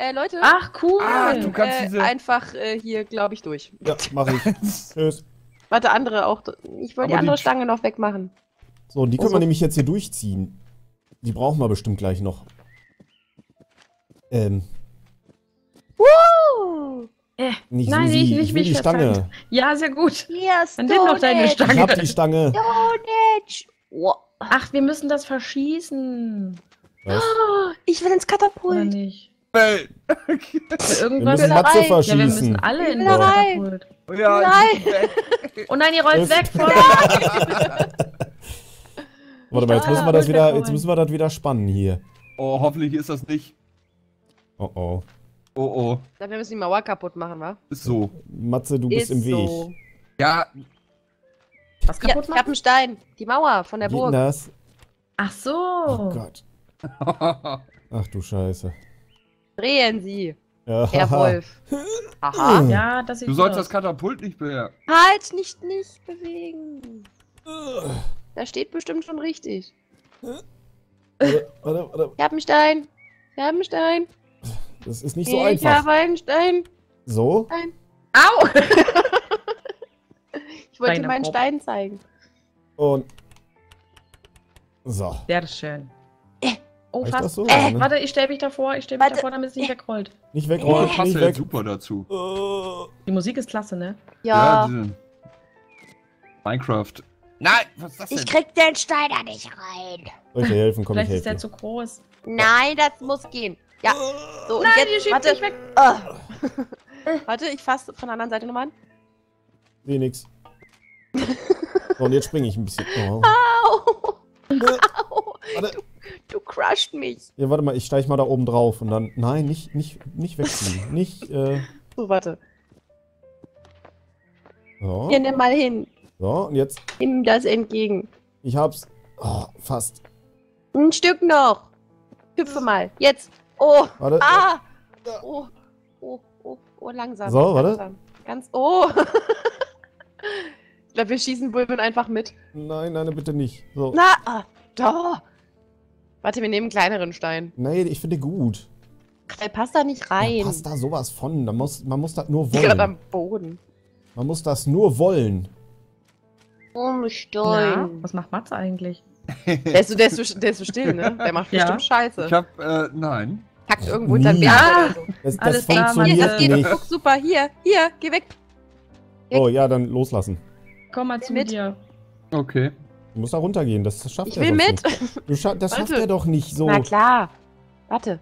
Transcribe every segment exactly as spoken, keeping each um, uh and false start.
Äh, Leute. Ach, cool. Ah, du kannst äh, diese... Einfach äh, hier, glaube ich, durch. Ja, mach ich. Tschüss. Warte, andere auch. Ich wollte die andere die... Stange noch wegmachen. So, und die können wir nämlich jetzt hier durchziehen. Die brauchen wir bestimmt gleich noch. Ähm. Woo! Äh, nicht Nein, Susi, ich, nicht ich will mich die Stange. Vertankt. Ja, sehr gut. Yes, dann nimm doch deine Stange. Ich hab die Stange. Oh. Ach, wir müssen das verschießen. Was? Oh, ich will ins Katapult. Oder nicht? Nein. Okay. Wir müssen Matze verschießen. Ja, wir müssen alle in den Katapult. Ja, nein. Oh nein, ihr rollt weg von Warte mal, jetzt müssen wir das wieder, jetzt müssen wir das wieder spannen hier. Oh, hoffentlich ist das nicht. Oh oh. Oh oh. Dann müssen wir die Mauer kaputt machen, wa? Ist so. Matze, du bist im Weg. Ja. Was kaputt machen? Ich hab einen Stein. Die Mauer von der Burg. Das? Ach so. Oh Gott. Ach du Scheiße. Drehen Sie. Ja. Herr Wolf. Aha. Ja, das sieht du sollst das Katapult nicht bewegen. Halt, nicht, nicht bewegen. Da steht bestimmt schon richtig. Warte, warte, warte. Ich hab einen Stein. Ich hab einen Stein. Das ist nicht so ich einfach. Ich habe einen Stein. So? Stein. Au! Ich wollte Deine meinen Pop. Stein zeigen. Und. So. Sehr schön. Äh. Oh, reicht fast. So, äh. ne? Warte, ich stelle mich davor, ich stelle mich Warte. davor, damit es nicht äh. wegrollt. Nicht wegrollt, äh. nicht weg. Super dazu. Die Musik ist klasse, ne? Ja. ja Minecraft. Nein, was ist das denn? Ich krieg den Stein da nicht rein. Soll ich dir helfen? Komm, Vielleicht ich helfe. Vielleicht ist der zu groß. Nein, das muss gehen. Ja, so, Nein, und jetzt, die warte, weg. Oh. warte, ich fasse von der anderen Seite nochmal an. Seh nix. So, und jetzt springe ich ein bisschen. Oh. Au! Au! Du, du crushed mich. Ja, warte mal, ich steige mal da oben drauf und dann... Nein, nicht, nicht, nicht wegziehen. nicht, äh... So, warte. So. Hier, nimm mal hin. So, und jetzt... Nimm das entgegen. Ich hab's... Oh, fast. Ein Stück noch. Hüpfe mal. Jetzt. Oh, warte. Ah! Oh, oh, oh, oh, langsam. So, warte. Langsam. Ganz, oh. Ich glaube, wir schießen Bulben einfach mit. Nein, nein, bitte nicht. So. Na, ah, da. Warte, wir nehmen einen kleineren Stein. Nein, ich finde gut. Der passt da nicht rein. Da passt da sowas von. Da muss, man muss das nur wollen. Gerade am Boden. Man muss das nur wollen. Oh, Stein. Ja, was macht Matze eigentlich? Der ist, so, der, ist so, der ist so still, ne? Der macht bestimmt ja. Scheiße. Ich hab, äh, nein. Packt irgendwo hinter mir. Ja! Das, das Alles funktioniert hier, das geht nicht. Guck, super, hier, hier, geh weg. Geh. Oh, ja, dann loslassen. Komm mal zu mit. Dir. Okay. Du musst da runtergehen, das schafft er doch nicht. Ich will mit. Du scha das Warte. schafft er doch nicht so. Na klar. Warte.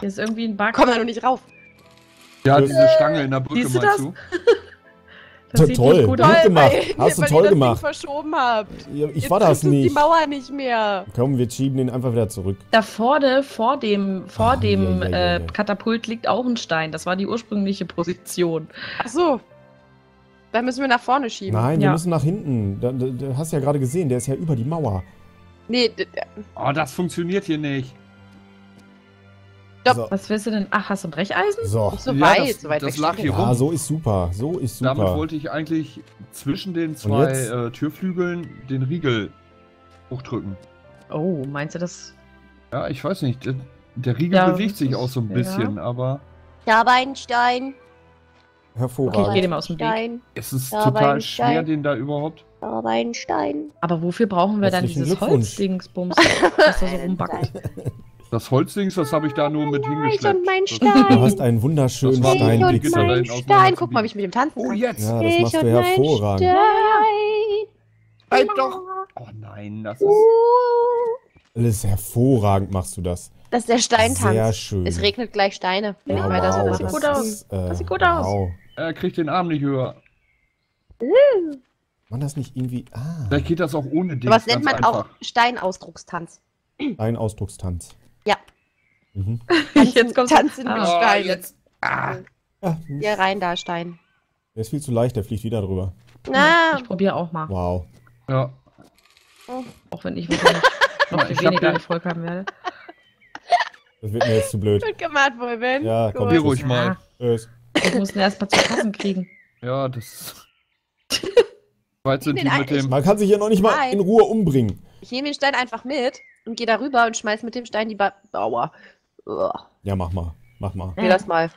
Hier ist irgendwie ein Bug. Komm da noch nicht rauf. Ja, diese äh, Stange in der Brücke mal das? zu. Das sieht toll, gut, gut toll, gemacht. Weil, Hast du weil toll ihr das gemacht. Ding verschoben habt. Ja, ich Jetzt war das nicht. die Mauer nicht mehr. Komm, wir schieben den einfach wieder zurück. Da vorne, vor dem, vor Ach, dem ja, ja, ja, ja. Äh, Katapult liegt auch ein Stein. Das war die ursprüngliche Position. Ach so. Dann müssen wir nach vorne schieben. Nein, ja. wir müssen nach hinten. Da, da, da hast du ja gerade gesehen, der ist ja über die Mauer. Nee. Oh, das funktioniert hier nicht. So. Was willst du denn? Ach, hast du ein Brecheisen? So, Nicht so ja, weit, das, so weit das lag hier rum. Ja, so ist super, so ist super. Damit wollte ich eigentlich zwischen den zwei äh, Türflügeln den Riegel hochdrücken. Oh, meinst du das? Ja, ich weiß nicht. Der, der Riegel ja, bewegt sich auch so ein bisschen, ja. aber... Da war ein Stein. Hervorragend. Okay, ich geh dem aus dem Weg. Es ist da total schwer, Stein. den da überhaupt... Da war ein Stein. Aber wofür brauchen wir dann dieses Holzdingsbums, das da so rumbackt? Das Holzding, das habe ich da nur mit hingeschleppt. Und mein Stein. Du hast einen wunderschönen Steinblick. Ich mein Stein. Guck mal, wie ich mit dem tanzen kann. Oh, jetzt. Ja, das ich machst du hervorragend. Stein. Bleib doch. Oh nein, das ist... Alles hervorragend machst du das. Das ist der Steintanz. Sehr schön. Es regnet gleich Steine. Ja, wow, das, das sieht gut ist, aus. Äh, das sieht gut wow. aus. Er kriegt den Arm nicht höher. Uh. Man das nicht irgendwie... Ah. Vielleicht geht das auch ohne Ding. Aber das nennt man einfach. auch Steinausdruckstanz. Steinausdruckstanz. Ja. Mhm. Tanzen, jetzt kommt Tanzen mit oh, Stein. Jetzt. Ah. Hier rein da, Stein. Der ist viel zu leicht, der fliegt wieder drüber. Ah. Ich probiere auch mal. Wow. Ja. Oh. Auch wenn ich wirklich noch ich weniger Erfolg haben werde. Das wird mir jetzt zu blöd. Gut gemacht, Wolvaen. Ja, komm, hier ruhig mal. Tschüss. Wir mussten erst mal zu passen kriegen. Ja, das... Weit mit dem... Man kann sich ja noch nicht mal Nein. in Ruhe umbringen. Ich nehme den Stein einfach mit. Und geh da rüber und schmeiß mit dem Stein die Bauer. Ja, mach mal. Mach mal. Geh das mal.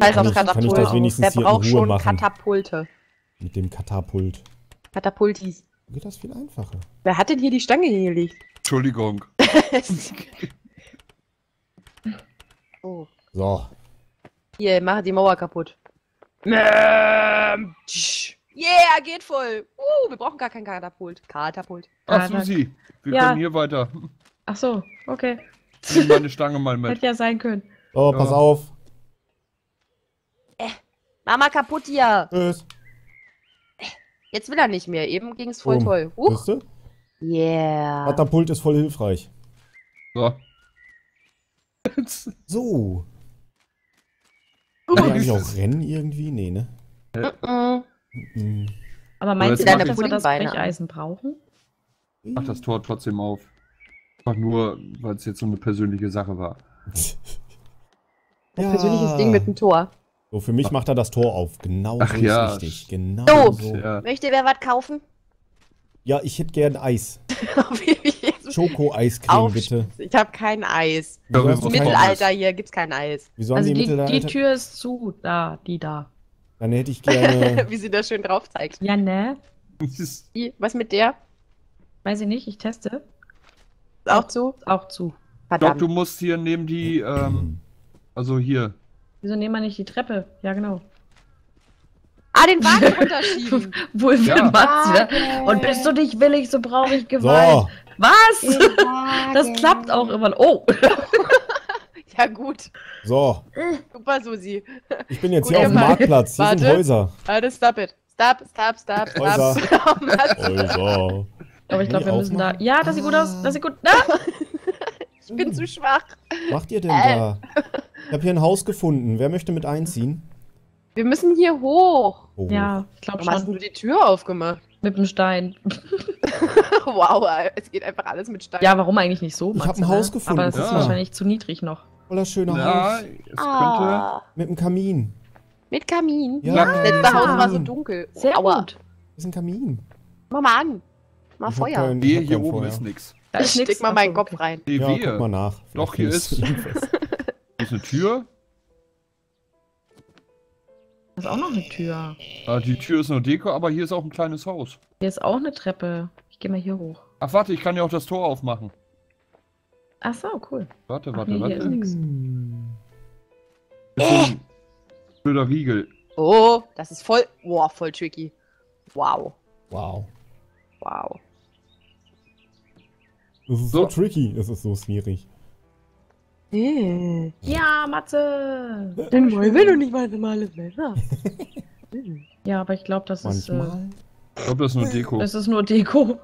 Scheiß auf Katapult. Der braucht schon machen. Katapulte. Mit dem Katapult. Katapultis. Geht das viel einfacher. Wer hat denn hier die Stange hingelegt? Entschuldigung. Oh. So. Hier, mach die Mauer kaputt. Yeah, geht voll. Uh, wir brauchen gar kein Katapult. Katapult. Ach, Susi, wir ja. können hier weiter. Ach so, okay. Ich nehme meine Stange mal mit. Hätte ja sein können. Oh, pass ja. auf. Äh, Mama kaputt hier. Tschüss. Jetzt will er nicht mehr. Eben ging es voll um. toll. Huch. Yeah. Katapult ist voll hilfreich. So. So. Kann man eigentlich auch rennen irgendwie? Nee, ne? Uh-uh. Mm-mm. Aber meinst du, deine dass wir das Brecheisen brauchen? Ich mach das Tor trotzdem auf. Einfach nur, weil es jetzt so eine persönliche Sache war. Ein ja. persönliches Ding mit dem Tor. So, für mich macht er das Tor auf. Genau Ach so ja. ist richtig. Genau so. so. Ja. Möchte wer was kaufen? Ja, ich hätte gern Eis. Schoko-Eiscreme, bitte. Ich habe kein Eis. Im Mittelalter hier gibt's kein Eis. Wieso also haben die, die, die Tür ist zu, da, die da. Dann hätte ich gerne... Wie sie da schön drauf zeigt. Ja, ne? Was mit der? Weiß ich nicht, ich teste. Ist auch zu? Auch zu. Verdammt. Ich glaube, du musst hier neben die, ähm, also hier. Wieso nehmen wir nicht die Treppe? Ja, genau. Ah, den Wagen unterschieben. Wolf ja. Matze. Okay. Und bist du nicht willig, so brauche ich Gewalt. So. Was? Das klappt auch immer. Oh. Ja, gut. So. Super, Susi. Ich bin jetzt gut, hier auf dem Marktplatz. Hier Warte. sind Häuser. Warte, stop it. Stop, stop, stop, stop. Häuser. Stop. Häuser. Aber ich glaube, wir müssen da... Ja, das sieht gut aus. Das sieht gut... Ah. Ich bin zu schwach. Was macht ihr denn äh. da? Ich habe hier ein Haus gefunden. Wer möchte mit einziehen? Wir müssen hier hoch. Oh. Ja, ich glaube schon. Hast du die Tür aufgemacht? Mit dem Stein. Wow, es geht einfach alles mit Stein. Ja, warum eigentlich nicht so? Ich habe ein Haus gefunden. Aber es ja. ist wahrscheinlich zu niedrig noch. Voller schöner ja, Haus. Es ah. könnte... Mit einem Kamin. Mit Kamin? Ja. ja. Das letzte Haus war so dunkel. Sehr Aua. gut. Das ist ein Kamin. Mach mal an. Mal ich Feuer. Kein, nee, hier oben Feuer. ist nix. Da ist nix. Steck mal meinen Kopf rein. Nee, ja, guck mal nach. Vielleicht Doch, hier ist... Hier ist eine Tür. Da ist auch noch eine Tür. Ah, die Tür ist nur Deko, aber hier ist auch ein kleines Haus. Hier ist auch eine Treppe. Ich gehe mal hier hoch. Ach, warte, ich kann ja auch das Tor aufmachen. Ach so, cool. Warte, Ach, warte, nee, warte. Hier ist nix. Bisschen oh. blöder Riegel. Oh, das ist voll... Wow, voll tricky. Wow. Wow. Wow. Das ist so, so tricky. Es ist so schwierig. Yeah. Ja, Matze! Dann wollen wir doch nicht mal normale Blätter. Ja, aber ich glaube, das Manchmal. ist. Äh, ich glaube, das ist nur Deko. Das ist nur Deko.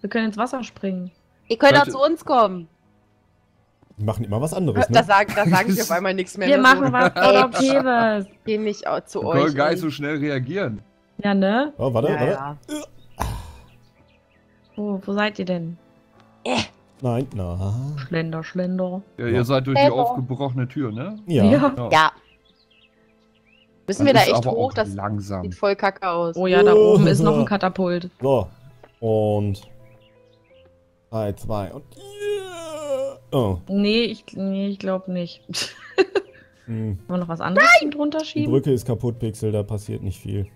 Wir können ins Wasser springen. Ihr könnt Vielleicht auch zu uns kommen. Die machen immer was anderes. Ne? Da sagen, da sagen sie auf einmal nichts mehr. Wir machen so. was Produktives. Geh nicht auch zu wir euch. Wir können gar nicht so schnell reagieren. Ja, ne? Oh, warte, ja, warte. Ja. Oh, wo seid ihr denn? Äh. Nein, na. Schlender, Schlender. Ja, ihr seid durch Schlender. die aufgebrochene Tür, ne? Ja. Ja. ja. Müssen wir da echt hoch? Das langsam. sieht voll kacke aus. Oh ja, da oh. oben ist noch ein Katapult. So. Und. Drei, zwei und. Oh. Nee, ich, nee, ich glaube nicht. Hm. Wollen wir noch was anderes Nein! drunter schieben? Die Brücke ist kaputt, Pixel, da passiert nicht viel.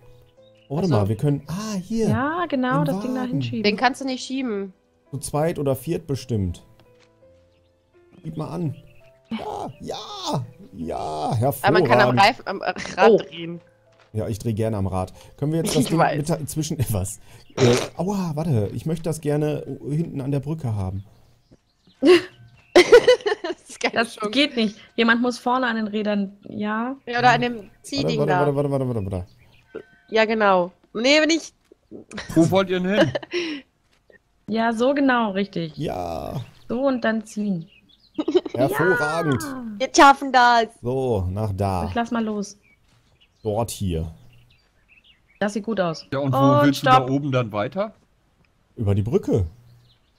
Oh, warte so. mal, wir können. Ah, hier. Ja, genau, das Ding da hinschieben. Den kannst du nicht schieben. Zu zweit oder viert bestimmt. Gib mal an. Ja, ja, ja, hervorragend. Aber man kann am, Reif, am Rad oh. drehen. Ja, ich drehe gerne am Rad. Können wir jetzt das Ding mit dazwischen etwas? Äh, aua, warte, ich möchte das gerne hinten an der Brücke haben. Das, das geht nicht. Jemand muss vorne an den Rädern, ja. ja oder an dem Ziehding warte, warte, da. Warte, warte, warte, warte, warte. Ja, genau. Nee, wenn ich... Wo wollt ihr denn hin? Ja, so genau, richtig. Ja. So und dann ziehen. Hervorragend. Ja. Wir schaffen das. So, nach da. Ich lass mal los. Dort hier. Das sieht gut aus. Ja, und wo und willst stopp. du da oben dann weiter? Über die Brücke.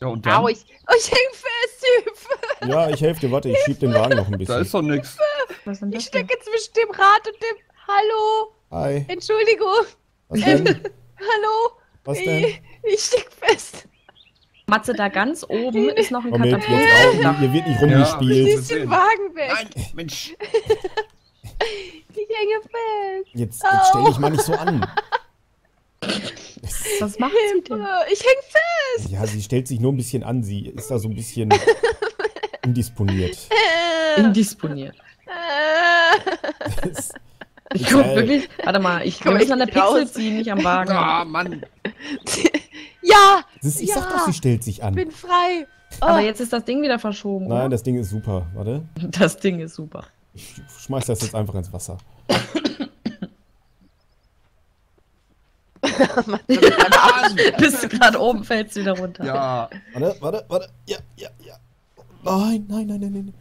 Ja, und dann? Au, ich, oh, ich häng fest, Hilfe. Ja, ich helfe dir. Warte, ich schieb den Wagen noch ein bisschen. Da ist doch nichts. Was denn das ich stecke zwischen dem Rad und dem... Hallo. Hi. Entschuldigung. Was denn? Ähm, hallo. Was denn? Ich, ich steck fest. Matze, da ganz oben ist noch ein Katapult. Hier wird nicht rumgespielt. Ja, ist den Wagen weg. Nein, Mensch. Ich hänge fest. Jetzt, jetzt stell dich mal nicht so an. Was macht sie denn? Ich häng fest. Ja, sie stellt sich nur ein bisschen an. Sie ist da so ein bisschen indisponiert. Indisponiert. Das ich guck wirklich. Warte mal, ich komme jetzt an der Pixel ziehen, nicht am Wagen. Ah, Mann. Ja! Ist, ich ja, sag doch, sie stellt sich an. Ich bin frei. Oh. Aber jetzt ist das Ding wieder verschoben. Nein, oder? Das Ding ist super. Warte. Das Ding ist super. Ich schmeiß das jetzt einfach ins Wasser. Mann, bist du gerade oben, fällst du wieder runter. Ja. Warte, warte, warte. Ja, ja, ja. Nein, nein, nein, nein, nein.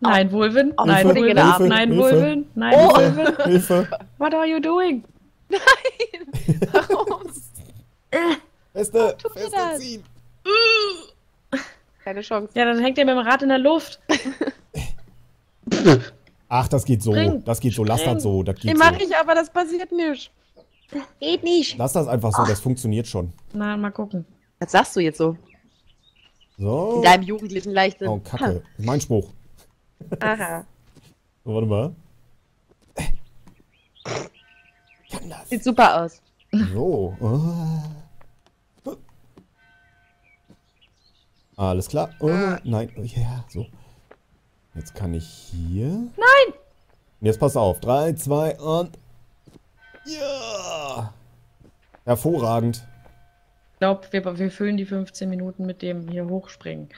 Nein, Wolvaen. Oh, nein, Wolvaen. Nein, Wolvaen. Nein, Wolvaen. Hilfe. What are you doing? Nein. Warum? Feste, feste ziehen. Keine Chance. Ja, dann hängt er mit dem Rad in der Luft. Ach, das geht so. Spring. Das geht so. Lass Spring. Das so. Das geht ich mach so. Ich, aber das passiert nicht. Das geht nicht. Lass das einfach so. Ach. Das funktioniert schon. Na, mal gucken. Was sagst du jetzt so? So. In deinem jugendlichen Leichtsinn. Oh, Kacke. Ha. Mein Spruch. Aha. So, warte mal. Kann das. Sieht super aus. So. Oh. Alles klar. Oh, nein. Ja, yeah, so. Jetzt kann ich hier... Nein! Und jetzt pass auf. Drei, zwei und... Ja! Hervorragend. Ich glaube, wir, wir füllen die fünfzehn Minuten mit dem hier hochspringen.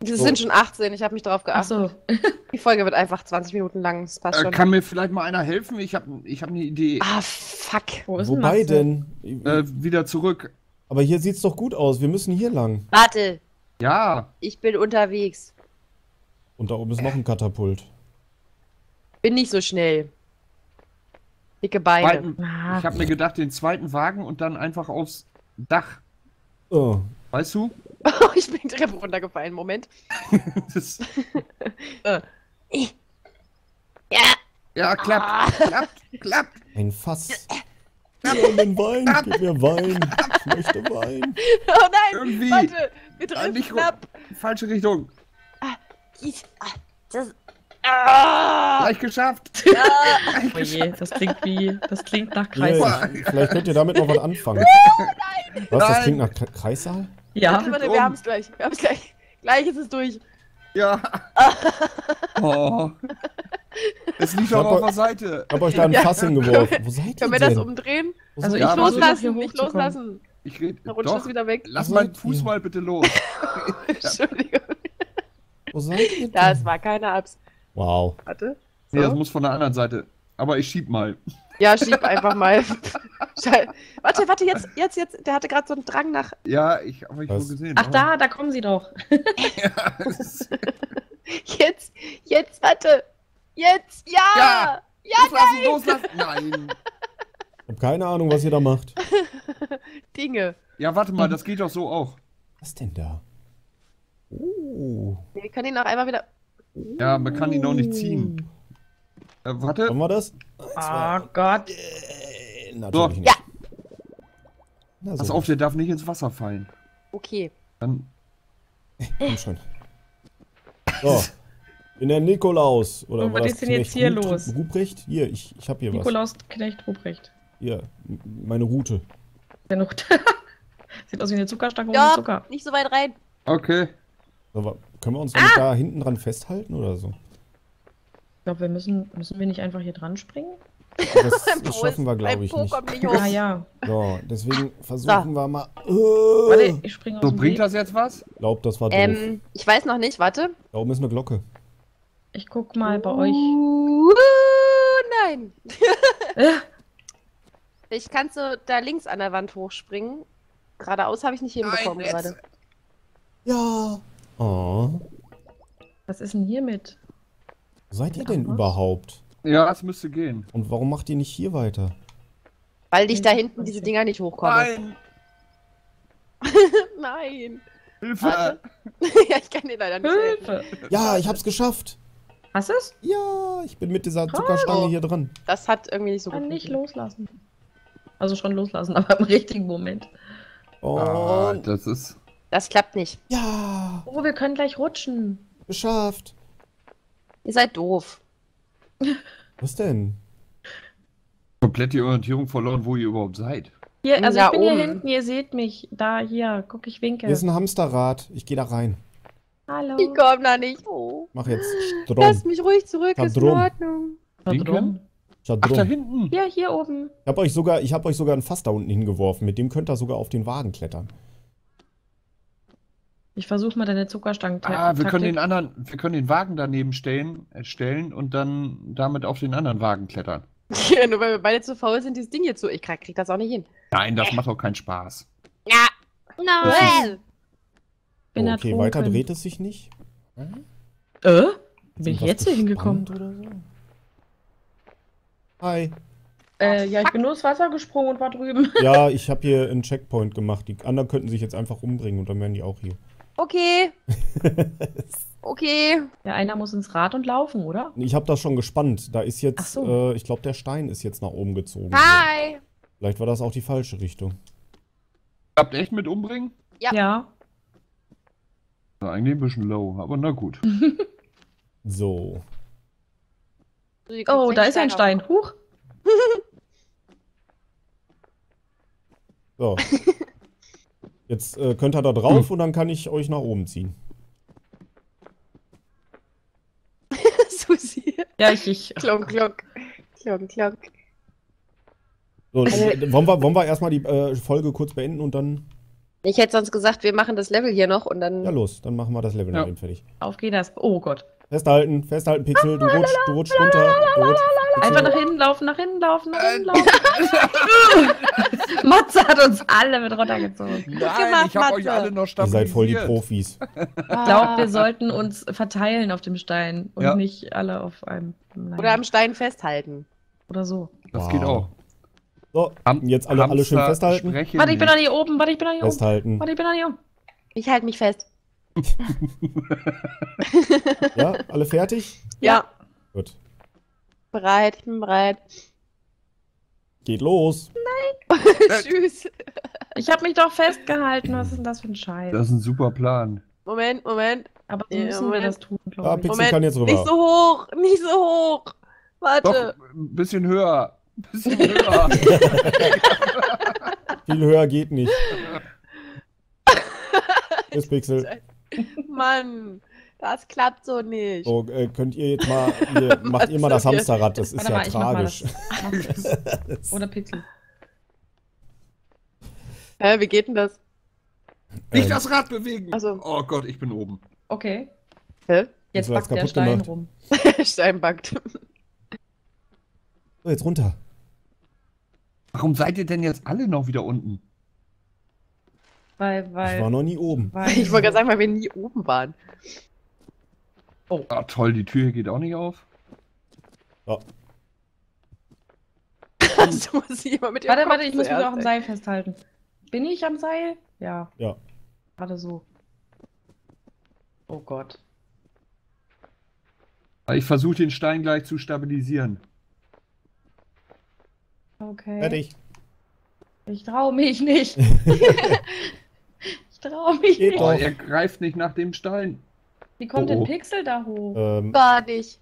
Das so. Sind schon achtzehn, ich habe mich drauf geachtet. Ach so. Die Folge wird einfach zwanzig Minuten lang. Das passt äh, schon. Kann mir vielleicht mal einer helfen? Ich habe ich hab eine Idee. Ah, fuck. Wo ist Wobei denn? Äh, wieder zurück. Aber hier sieht's doch gut aus. Wir müssen hier lang. Warte. Ja. Ich bin unterwegs. Und da oben ist noch ein Katapult. Bin nicht so schnell. Dicke Beine. Ich habe mir gedacht, den zweiten Wagen und dann einfach aufs Dach. Oh. Weißt du? Oh, ich bin die Treppe runtergefallen. Moment. Das äh. Ja. Ja, klappt. Klappt, klappt. Ein Fass. Klappt. Gib mir den Wein. Klappt. Gib mir Wein. Ich möchte Wein. Oh nein. Irgendwie. Warte. Wir treffen ab. Falsche Richtung. Ah, ich, ah, das, ah. Gleich geschafft. Ja. Gleich oh je, geschafft. Das klingt wie, das klingt nach Kreissaal. Ja, vielleicht könnt ihr damit noch was anfangen. Oh, nein. Was, nein. Das klingt nach Kreissaal? Ja, wir um. haben es gleich. Wir haben es gleich. Gleich ist es durch. Ja. Oh. Es liegt doch auf der Seite. Ich hab euch da ein Fass hingeworfen. Ja. Wo seid ihr? Können wir das denn umdrehen? Also ich ja, loslassen, nicht loslassen. Ich rede. Dann rutscht das wieder weg. Lass meinen Fuß mal bitte los. Entschuldigung. Wo seid ihr denn? Das war keine Absicht. Wow. Warte. So. Nee, das muss von der anderen Seite. Aber ich schieb mal. Ja, schieb einfach mal. Warte, warte, jetzt, jetzt, jetzt. Der hatte gerade so einen Drang nach... Ja, ich habe mich nur gesehen. Ach oh. da, da kommen sie doch. Jetzt, jetzt, warte. Jetzt, ja. Ja, ja nein. Loslassen, loslassen. Nein. Ich habe keine Ahnung, was ihr da macht. Dinge. Ja, warte mal, das geht doch so auch. Was denn da? Oh. Wir können ihn auch einmal wieder... Ja, man kann ihn noch nicht ziehen. Äh, warte. Haben wir das? Eins, oh Gott. Äh, natürlich so. Nicht. Ja. Na, so. Pass auf, der darf nicht ins Wasser fallen. Okay. Dann. Komm schon. So. In der Nikolaus. Oder und was ist denn jetzt hier Ruth, los? Ruprecht? Hier, ich, ich hab hier Nikolaus was. Nikolaus Knecht Ruprecht. Hier, meine Rute. Deine Rute. Sieht aus wie eine Zuckerstange ja, ohne Zucker. Nicht so weit rein. Okay. Aber können wir uns ah. da hinten dran festhalten oder so? Ich glaube, wir müssen, müssen wir nicht einfach hier dran springen? Das, das schaffen wir, glaube ich, nicht. nicht ja, ja. So, deswegen versuchen so. wir mal... Uh, warte, ich springe so, bringt Weg. Das jetzt was? Ich glaube, das war doof. Ähm, ich weiß noch nicht, warte. Da oben ist eine Glocke. Ich guck mal bei euch. Uh, nein! Ich kann so da links an der Wand hochspringen. Geradeaus habe ich nicht hinbekommen nein, gerade. Ja. Oh. Was ist denn hier mit? Wo seid ihr denn überhaupt? Ja, das müsste gehen. Und warum macht ihr nicht hier weiter? Weil dich da hinten diese Dinger nicht hochkommen. Nein! Nein! Hilfe! Ja, ich kann dir leider nicht Hilfe. helfen. Ja, ich hab's geschafft! Hast du's? Ja, ich bin mit dieser Zuckerstange oh. hier dran. Das hat irgendwie nicht so gut. Ich kann nicht loslassen. Also schon loslassen, aber im richtigen Moment. Oh, ah, das ist... Das klappt nicht. Ja. Oh, wir können gleich rutschen. Geschafft. Ihr seid doof. Was denn? Komplett die Orientierung verloren, wo ihr überhaupt seid. Hier, also ja, ich bin oben. Hier hinten, ihr seht mich. Da, hier, guck, ich winke. Hier ist ein Hamsterrad. Ich gehe da rein. Hallo. Ich komme da nicht hoch. Mach jetzt Strom. Lass mich ruhig zurück, Strom. Ist in Ordnung. Winken? Strom. Ach, da hinten. Ja, hier oben. Ich habe euch, hab euch sogar ein Fass da unten hingeworfen. Mit dem könnt ihr sogar auf den Wagen klettern. Ich versuche mal deine Zuckerstangen. Ah, wir können den anderen, wir können den Wagen daneben stellen, stellen und dann damit auf den anderen Wagen klettern. Ja, nur weil wir beide zu faul sind, dieses Ding hier zu. Ich krieg das auch nicht hin. Nein, das äh. macht auch keinen Spaß. Ja. No. Bin okay, ertrunken. Weiter dreht es sich nicht. Hm? Äh? Bin ich jetzt hier hingekommen? Oder so? Hi. Äh, ja, ich bin nur ins Wasser gesprungen und war drüben. Ja, ich habe hier einen Checkpoint gemacht. Die anderen könnten sich jetzt einfach umbringen und dann wären die auch hier. Okay. Okay. Ja, einer muss ins Rad und laufen, oder? Ich habe das schon gespannt. Da ist jetzt, so. äh, ich glaube, der Stein ist jetzt nach oben gezogen. Hi. So. Vielleicht war das auch die falsche Richtung. Habt ihr echt mit umbringen? Ja. Ja. Na, eigentlich ein bisschen low, aber na gut. So. Oh, da ist ein Stein. Huch. So. Jetzt äh, könnt ihr da drauf hm. und dann kann ich euch nach oben ziehen. Susi. Ja, ich, ich. Klonk, klonk. Klonk, klonk. So, dann, wollen wir, wollen wir erstmal die äh, Folge kurz beenden und dann... Ich hätte sonst gesagt, wir machen das Level hier noch und dann... Ja, los, dann machen wir das Level ja. noch eben fertig. Auf geht das. Oh Gott. Festhalten, festhalten, Pixel, du rutschst, du rutschst runter. Du rutschst, einfach nach hinten laufen, nach hinten laufen, nach hinten laufen. Matze hat uns alle mit runtergezogen. Nein, gemacht, ich hab Matze. Euch alle noch stabilisiert. Ihr seid voll die Profis. Ich glaube, wir sollten uns verteilen auf dem Stein und ja. nicht alle auf einem. Nein. Oder am Stein festhalten. Oder so. Das wow. geht auch. So, jetzt alle, alle schön festhalten. Warte, ich bin noch hier oben, warte, ich bin noch hier oben. Festhalten. Warte, ich bin noch hier oben. Ich halte mich fest. Ja, alle fertig? Ja. Gut. Bereit, ich bin bereit. Geht los. Nein. Tschüss. Ich habe mich doch festgehalten. Was ist denn das für ein Scheiß? Das ist ein super Plan. Moment, Moment. Aber so müssen Moment. wir das tun, glaube ich. Ah, Pixel Moment. kann jetzt rüber. Nicht so hoch, nicht so hoch. Warte. Doch, ein bisschen höher. Ein bisschen höher. Viel höher geht nicht. Ist Pixel. Mann, das klappt so nicht. So, äh, könnt ihr jetzt mal, ihr, macht ihr mal das Hamsterrad, das ist Warte ja mal, tragisch. Oder Pixel. Hä, wie geht denn das? Nicht ähm. das Rad bewegen! Also. Oh Gott, ich bin oben. Okay. Hä? Jetzt backt der Stein gemacht. rum. Stein backt. So, jetzt runter. Warum seid ihr denn jetzt alle noch wieder unten? Weil, weil, ich war noch nie oben. Weil, ich wollte gerade sagen, weil wir nie oben waren. Oh. Ah, toll, die Tür geht auch nicht auf. Oh. So muss ich immer mit warte, Kopf warte, ich muss mich auch am Seil festhalten. Bin ich am Seil? Ja. Ja. Warte so. Oh Gott. Ich versuche den Stein gleich zu stabilisieren. Okay. Fertig. Ich traue mich nicht. Ich traue mich Geht nicht. Doch. Er greift nicht nach dem Stein. Wie kommt oh, oh. denn Pixel da hoch? Ähm, Gar nicht.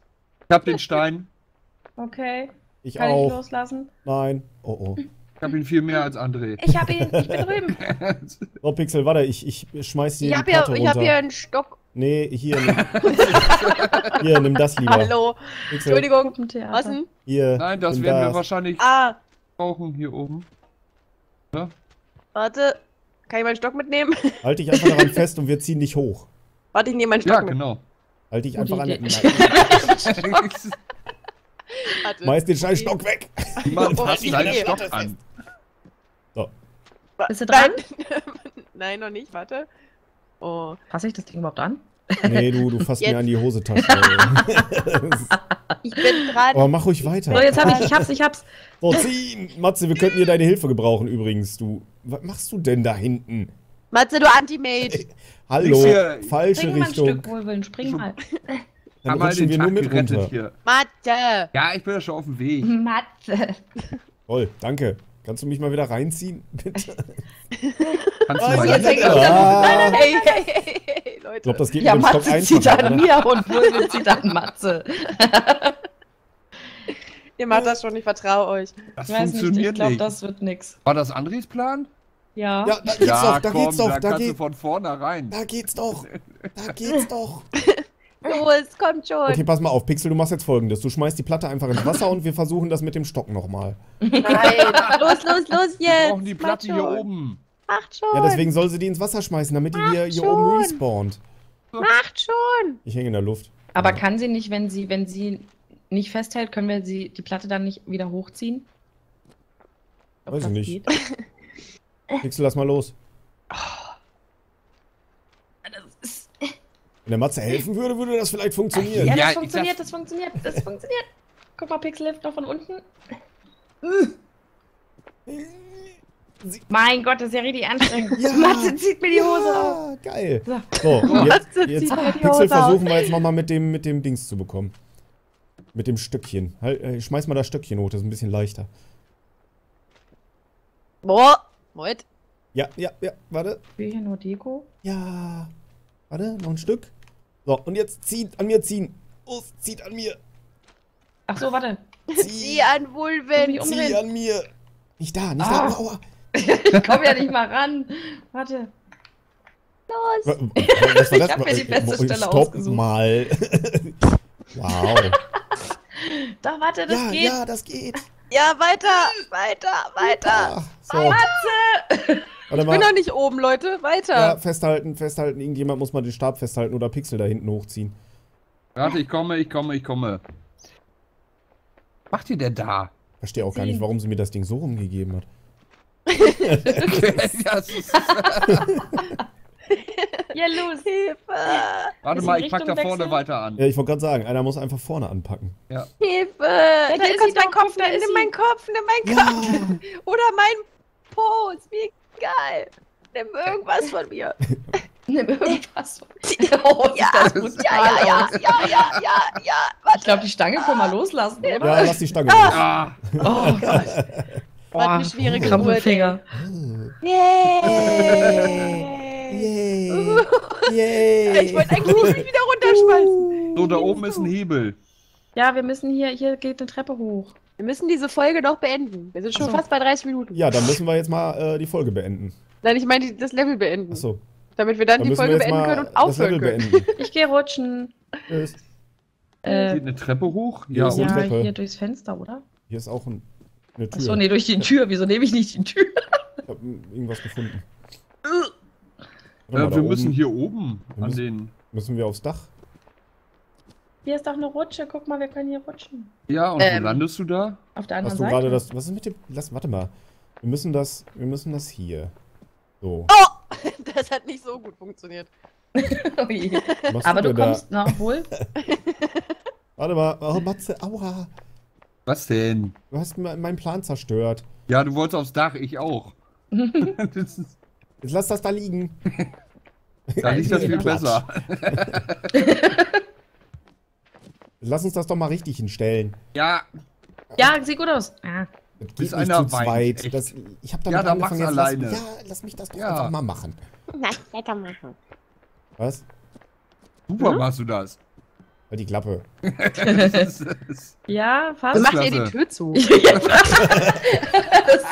Ich hab den Stein. Okay. Ich Kann auch. ich loslassen? Nein. Oh oh. Ich hab ihn viel mehr als André. Ich hab ihn. Ich bin drüben. So, Pixel, warte. Ich, ich schmeiß dir die Platte runter. Ich hab hier einen Stock. Nee, hier. Nimm. Hier, nimm das lieber. Hallo. Pixel. Entschuldigung. Was denn? Hier. Nein, das werden das. wir wahrscheinlich ah. brauchen hier oben. Oder? Warte. Kann ich meinen Stock mitnehmen? Halte ich einfach daran fest und wir ziehen dich hoch. Warte, ich nehme meinen Stock Ja, mit. genau. Halte ich einfach an den Scheiß den scheiß Stock weg. Niemand fasst seinen Stock an. So. Bist du dran? Nein, noch nicht. Warte. Oh. Fasse ich das Ding überhaupt an? Nee, du, du fasst mir an die Hosentasche. Ich bin dran. Aber mach ruhig weiter. So, jetzt hab ich, ich hab's, ich hab's. So, ziehen! Matze, wir könnten hier deine Hilfe gebrauchen übrigens, du. Was machst du denn da hinten? Matze, du Anti-Mate! Hallo, falsche Spring Richtung. Mal ein Stück, Wolvaen, spring mal. Dann rutschen wir nur mit runter. Hier. Matze! Ja, ich bin ja schon auf dem Weg. Matze! Toll, danke. Kannst du mich mal wieder reinziehen, bitte? Kannst du oh, mal jetzt ja. Nein, nein, hey, hey, hey, hey, Leute. Ich glaube, das geht ja, mit dem Matze Stock einfacher. Ja, Matze zieht an mir und Wolvaen zieht an Matze. Ihr macht das schon, ich vertraue euch. Das ich funktioniert nicht. Ich glaube, das wird nix. War das Andres Plan? Ja. Ja, da geht's ja, doch, da komm, geht's doch. Da kannst geht... du von vorne rein. Da geht's doch. Da geht's doch. So, es kommt schon. Okay, pass mal auf, Pixel, du machst jetzt Folgendes. Du schmeißt die Platte einfach ins Wasser und wir versuchen das mit dem Stock nochmal. Nein, los, los, los jetzt. Wir brauchen die Platte hier oben. Macht schon. Ja, deswegen soll sie die ins Wasser schmeißen, damit die hier, hier oben respawnt. Macht schon. Ich hänge in der Luft. Aber ja. Kann sie nicht, wenn sie, wenn sie nicht festhält, können wir sie, die Platte dann nicht wieder hochziehen? Ob Weiß ich nicht. Pixel, lass mal los. Wenn der Matze helfen würde, würde das vielleicht funktionieren. Ja, das ja, funktioniert, das funktioniert, das funktioniert. Guck mal, Pixel hilft noch von unten. Mein Gott, das ist ja richtig anstrengend. Ja, Matze zieht mir die Hose ja, auf. Geil. So, jetzt, jetzt Pixel versuchen wir jetzt nochmal mit dem, mit dem Dings zu bekommen. Mit dem Stöckchen. Halt, äh, schmeiß mal das Stöckchen hoch, das ist ein bisschen leichter. Boah, Leute. Ja, ja, ja, warte. Ich will hier nur Deko. Ja. Warte, noch ein Stück. So, und jetzt zieht an mir, ziehen. Oh, zieht an mir. Ach so, warte. Zieh, zieh an Wolvaen. Zieh an mir. Nicht da, nicht ah. da. Aua. Ich komm ja nicht mal ran. Warte. Los. Was war das? Ich hab mir die beste Stelle Stopp ausgesucht. Mal. Wow. Da, warte, das ja, geht. Ja, das geht. Ja, weiter, weiter, weiter. So. Matze. Ich bin noch nicht oben, Leute. Weiter. Ja, festhalten, festhalten. Irgendjemand muss mal den Stab festhalten oder Pixel da hinten hochziehen. Warte, ich komme, ich komme, ich komme. Was macht ihr denn da? Ich verstehe auch sie. Gar nicht, warum sie mir das Ding so rumgegeben hat. Ja, los, Hilfe. Warte mal, ich pack da vorne wechseln? Weiter an. Ja, ich wollte gerade sagen, einer muss einfach vorne anpacken. Ja. Hilfe. Da, da ist, ist mein Kopf, da nimm meinen Kopf, nimm meinen Kopf. Mein ja. Kopf. Oder mein Post. Wie geil! Nimm irgendwas von mir! Nimm irgendwas von mir! Oh, ja, das ist ja, ja, ja, ja, ja, ja, ja! Warte. Ich glaube, die Stange können wir loslassen, oder? Ja, lass die Stange ah. los. Oh Gott! Oh, war eine schwierige Krampelfinger. Yay! Yay! Ich wollte eigentlich nicht wieder runterschmeißen. So, da oben ist ein Hebel. Ja, wir müssen hier, hier geht eine Treppe hoch. Wir müssen diese Folge noch beenden. Wir sind schon Achso. fast bei dreißig Minuten. Ja, dann müssen wir jetzt mal äh, die Folge beenden. Nein, ich meine das Level beenden. Achso. Damit wir dann, dann die Folge beenden können und aufhören können. Beenden. Ich gehe rutschen. Tschüss. Äh, geht eine Treppe hoch? Ja, ja Treppe. Hier durchs Fenster, oder? Hier ist auch ein, eine Tür. Achso, nee, durch die Tür. Wieso nehme ich nicht die Tür? Ich habe irgendwas gefunden. Äh, wir müssen oben. hier oben wir an müssen, den... Müssen wir aufs Dach? Hier ist doch eine Rutsche, guck mal, wir können hier rutschen. Ja, und ähm, wo landest du da? Auf der anderen Hast du Seite. Gerade das, was ist mit dem... Lass, warte mal. Wir müssen das... Wir müssen das hier. So. Oh! Das hat nicht so gut funktioniert. Oh je. Aber du kommst da? Noch wohl. Warte mal. Oh, Matze, aua. Was denn? Du hast meinen Plan zerstört. Ja, du wolltest aufs Dach, ich auch. Jetzt lass das da liegen. Da liegt das viel besser. Lass uns das doch mal richtig hinstellen. Ja. Ja, sieht gut aus. Ah. Das geht nicht zu zweit. Das, ich hab damit ja, angefangen, jetzt lass, ja, lass mich das doch ja. einfach mal machen. Lass weitermachen. Was? Super hm? machst du das. Halt die Klappe. das ist, das ist ja, fast. Mach dir die Tür zu. Das ist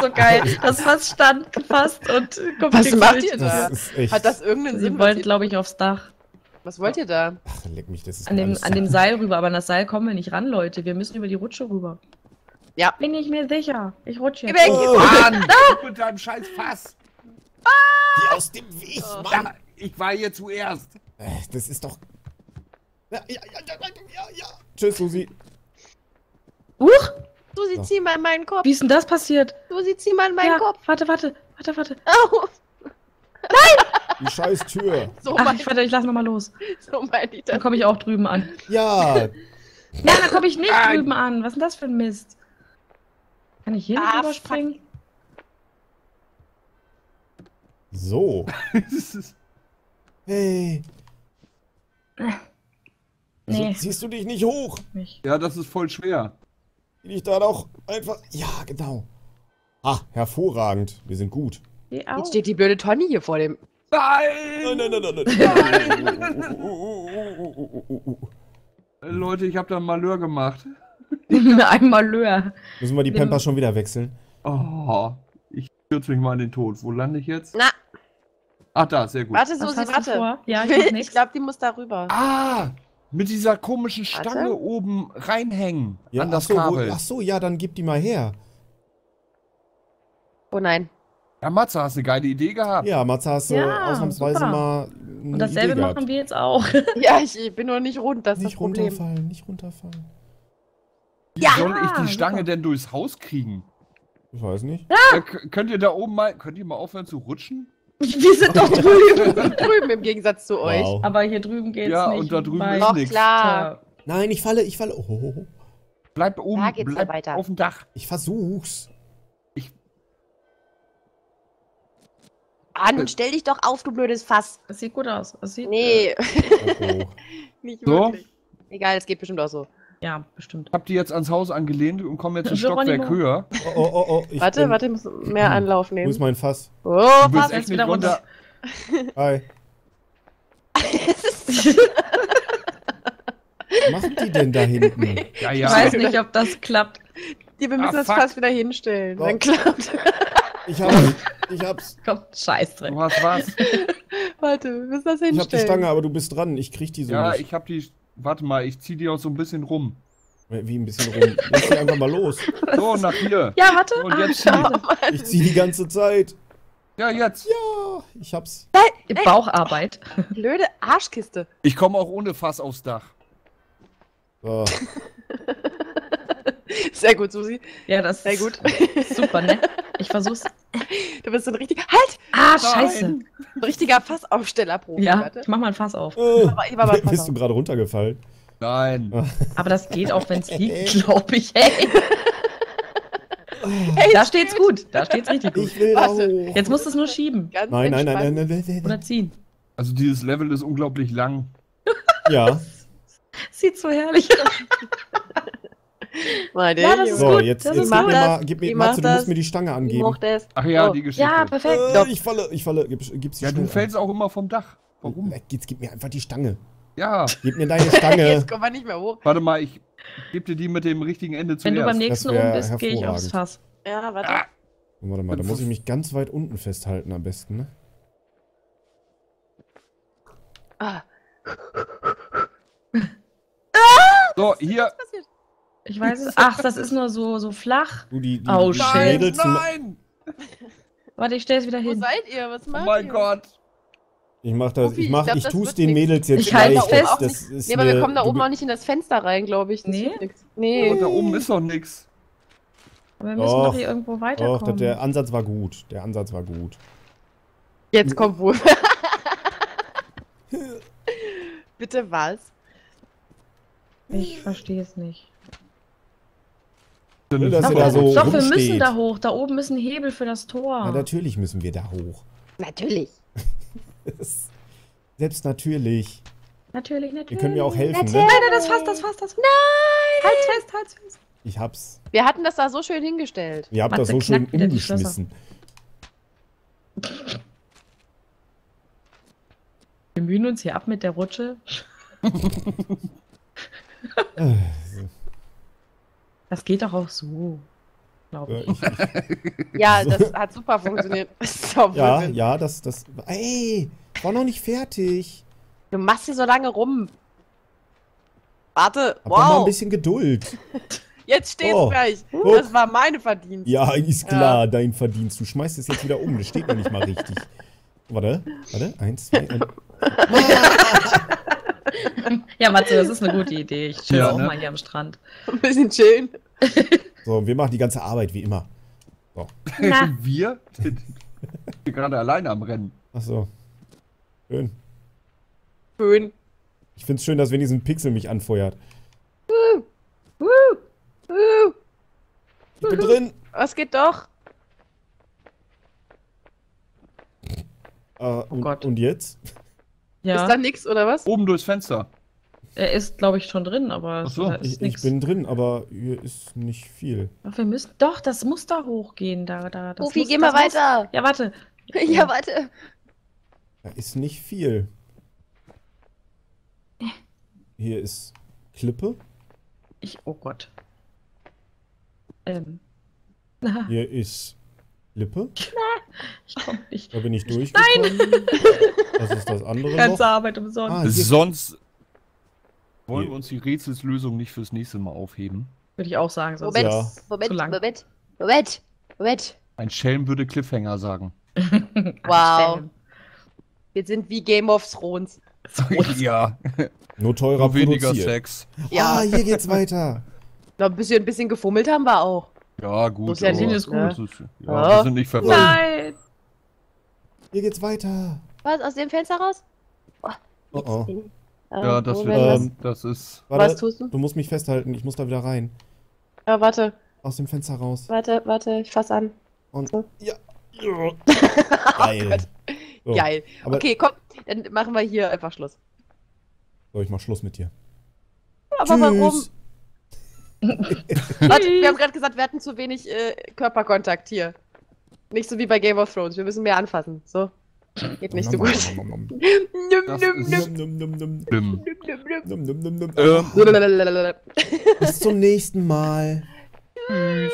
so geil. Das fast stand gefasst und kommt Was macht ihr da? Das Hat das irgendeinen Sie Sinn? Sie wollen, glaube ich, aufs Dach. Was wollt ihr da? Ach, leck mich, das ist an dem, an dem Seil rüber, aber an das Seil kommen wir nicht ran, Leute. Wir müssen über die Rutsche rüber. Ja. Bin ich mir sicher. Ich rutsche jetzt. Oh, Mann! Du mit deinem scheiß Fass! Ah! Die aus dem Weg, oh. Mann! Ja, ich war hier zuerst. Das ist doch... Ja, ja, ja, ja, ja, ja. Tschüss, Susi. Huch! Susi, so. zieh mal meinen Kopf. Wie ist denn das passiert? Susi, zieh mal meinen ja. Kopf. Warte, warte, warte, warte. Oh. Nein! Die scheiß Tür. So Ach, ich warte, ich lass nochmal los. So mein ich dann komme ich auch drüben an. Ja. Nein, dann komme ich nicht ah. drüben an. Was ist denn das für ein Mist? Kann ich hier ah, nicht überspringen? So. Hey. Nee. Also, ziehst du dich nicht hoch? Nicht. Ja, das ist voll schwer. Bin ich da doch einfach... Ja, genau. Ah, hervorragend. Wir sind gut. Jetzt steht die blöde Tonne hier vor dem... Nein! Nein, nein, nein, nein, nein. Oh, oh, oh, oh, oh, oh. Leute, ich hab da ein Malheur gemacht. Ein Malheur. Müssen wir die Pampers schon wieder wechseln? Oh, ich stürze mich mal in den Tod. Wo lande ich jetzt? Na. Ach, da, sehr gut. Warte, Susi, warte. Ja, ich ich glaube, die muss da rüber. Ah, mit dieser komischen Stange warte. Oben reinhängen. Ja, an das ach so, Kabel. Ach so, ja, dann gib die mal her. Oh nein. Ja, Matze, hast du eine geile Idee gehabt? Ja, Matze, hast du ja, ausnahmsweise super. Mal eine Und dasselbe Idee machen wir jetzt auch. Ja, ich bin nur nicht rund, das ist das Problem. Nicht runterfallen, nicht runterfallen. Wie ja, soll ich die Stange super. Denn durchs Haus kriegen? Ich weiß nicht. Ja, könnt ihr da oben mal, könnt ihr mal aufhören zu rutschen? Wir sind doch drüben, wir sind drüben im Gegensatz zu euch. Wow. Aber hier drüben geht's ja, nicht. Ja, und da drüben ist nichts. Klar. Nein, ich falle, ich falle. Oh. Bleib oben, da geht's bleib weiter. Auf dem Dach. Ich versuch's. An, stell dich doch auf, du blödes Fass. Das sieht gut aus. Das sieht nee. Okay. Nicht so? Wirklich. Egal, es geht bestimmt auch so. Ja, bestimmt. Habt ihr jetzt ans Haus angelehnt und kommen jetzt ein Stockwerk höher? Oh, oh, oh, oh. Ich warte, bin... warte, ich muss mehr Anlauf nehmen. Wo ist mein Fass? Oh, du bist Fass, echt nicht runter. runter. Hi. Was macht die denn da hinten? Ja, ja. Ich weiß nicht, ob das klappt. Wir müssen ah, das fuck. Fass wieder hinstellen. Wow. Dann klappt. Ich hab's. Ich hab's. Komm, Scheiß drin. Du hast was. Warte, wir müssen das hinstellen. Ich hab die Stange, aber du bist dran. Ich krieg die so ja, nicht. Ja, ich hab die... Warte mal, ich zieh die auch so ein bisschen rum. Wie ein bisschen rum? Lass die einfach mal los. So, nach hier. Ja, warte. Und ah, jetzt zieh die. Ich zieh die ganze Zeit. Ja, jetzt. Ja, ich hab's. Nein, Baucharbeit. Blöde Arschkiste. Ich komme auch ohne Fass aufs Dach. So. Sehr gut, Susi. Ja, das ist sehr gut. Super, ne? Ich versuch's. Du bist so ein richtiger... Halt! Ah, scheiße. Ein richtiger Fassaufstellerprofi. Ja, warte. Ich mach mal ein Fass auf. Oh, ich mach mal ein Fass bist auf. Du gerade runtergefallen? Nein. Aber das geht auch, wenn's liegt, glaube ich. Hey. Hey, da steht's gut. Da steht's richtig gut. Ich will warte. Auch. Jetzt musst du es nur schieben. Ganz nein, nein, nein, nein, nein, nein. Oder ziehen. Also dieses Level ist unglaublich lang. Ja. Sieht so herrlich aus. Meine ja, das ist so, gut. Jetzt, das jetzt ist gib, mir mal, gib mir Matze, du musst mir die Stange angeben. Ach ja, oh. Die Geschichte. Ja, perfekt. Äh, ich falle, ich falle. Gib, gib's die ja, Stange du fällst an. Auch immer vom Dach. Warum? Jetzt gib mir einfach die Stange. Ja. Gib mir deine Stange. Jetzt kommen wir nicht mehr hoch. Warte mal, ich geb dir die mit dem richtigen Ende zuerst. Wenn du beim nächsten oben bist, gehe ich aufs Fass. Ja, warte. Ah. Warte mal, da muss ich mich ganz weit unten festhalten am besten, ne? Ah. So, hier. Ich weiß es. Ach, das ist nur so, so flach. Du, die, die, oh, die nein, nein! Warte, ich stell's wieder hin. Wo seid ihr? Was macht ihr? Oh mein ihr? Gott. Ich mach das, Obi, ich mach, ich, glaub, ich tu's den Mädels jetzt gleich. Da das ist nee, aber wir kommen da oben auch nicht in das Fenster rein, glaube ich. Das nee? Nee. Und da oben ist doch nix. Aber wir müssen doch, doch hier irgendwo weiterkommen. Doch, der Ansatz war gut. Der Ansatz war gut. Jetzt kommt wohl. Bitte was? Ich verstehe es nicht. Will, dass da da so doch, wir müssen da hoch. Da oben ist ein Hebel für das Tor. Na, natürlich müssen wir da hoch. Natürlich. Selbst natürlich. Natürlich, natürlich. Wir können mir auch helfen. Ne? Nein, nein, das fasst, das fasst, das fasst. Nein! Halt fest, halt fest. Ich hab's. Wir hatten das da so schön hingestellt. Ihr habt Matze das so schön umgeschmissen. Wir mühen uns hier ab mit der Rutsche. Das geht doch auch so, glaube ich. Ja, das hat super funktioniert. Ja, ja, das, das... Ey, war noch nicht fertig. Du machst hier so lange rum. Warte, hab wow. Hab mal ein bisschen Geduld. Jetzt steht's oh. Gleich. Das war meine Verdienst. Ja, ist klar, ja. Dein Verdienst. Du schmeißt es jetzt wieder um, das steht noch nicht mal richtig. Warte, warte, eins, zwei, eins. Ja, Matze, das ist eine gute Idee. Ich chill ja, auch ne? Mal hier am Strand. Ein bisschen chillen. So, wir machen die ganze Arbeit wie immer. So. Wir sind gerade alleine am Rennen. Ach so. Schön. Schön. Ich find's schön, dass wenigstens ein Pixel mich anfeuert. Uh, uh, uh. Ich bin uh, uh. drin. Was geht doch? Äh, oh und, Gott. Und jetzt? Ja. Ist da nix, oder was? Oben durchs Fenster. Er ist, glaube ich, schon drin, aber so, da ist ich, ich bin drin, aber hier ist nicht viel. Ach, wir müssen doch, das muss da hochgehen. Da, da, das Ofi, muss, geh mal weiter. Muss, ja, warte. Ja, warte. Da ist nicht viel. Hier ist Klippe. Ich, oh Gott. Ähm. Hier ist Klippe. Ich komm nicht. Da bin ich durch. Nein! Das ist das andere. Ganze noch. Arbeit umsonst. Ah, sonst wollen wir uns die Rätselslösung nicht fürs nächste Mal aufheben. Würde ich auch sagen. Sonst Moment, ja. Moment, Moment, Moment, Moment. Ein Schelm würde Cliffhanger sagen. Wow. Wir sind wie Game of Thrones. Ja. Nur teurer, Nur weniger produziert. Sex. Ja, ah, hier geht's weiter. Na, ein bisschen, ein bisschen gefummelt haben wir auch. Ja, gut. Muss ja aber, ist gut. Das ist, ja, oh. Wir sind nicht verwandt. Nein. Hier geht's weiter. Was, aus dem Fenster raus? Oh, oh, oh. Ähm, ja, das, wird, ähm, das ist... Warte, was tust du? Du musst mich festhalten, ich muss da wieder rein. Ja, warte. Aus dem Fenster raus. Warte, warte, ich fass an. Und... So. Ja. Geil. Oh so. Geil. Aber okay, komm, dann machen wir hier einfach Schluss. So, ich mach Schluss mit dir. Aber warum? Warte, wir haben gerade gesagt, wir hatten zu wenig äh, Körperkontakt hier. Nicht so wie bei Game of Thrones, wir müssen mehr anfassen. So, geht nicht so gut. Bis zum nächsten Mal. Tschüss.